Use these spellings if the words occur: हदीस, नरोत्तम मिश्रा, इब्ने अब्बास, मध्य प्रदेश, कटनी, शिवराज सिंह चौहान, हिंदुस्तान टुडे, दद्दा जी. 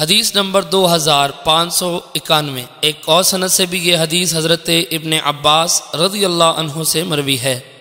हदीस नंबर 2591। एक और सनद से भी ये हदीस हज़रत इब्ने अब्बास रज़ियल्लाहु अन्हु से मरवी है।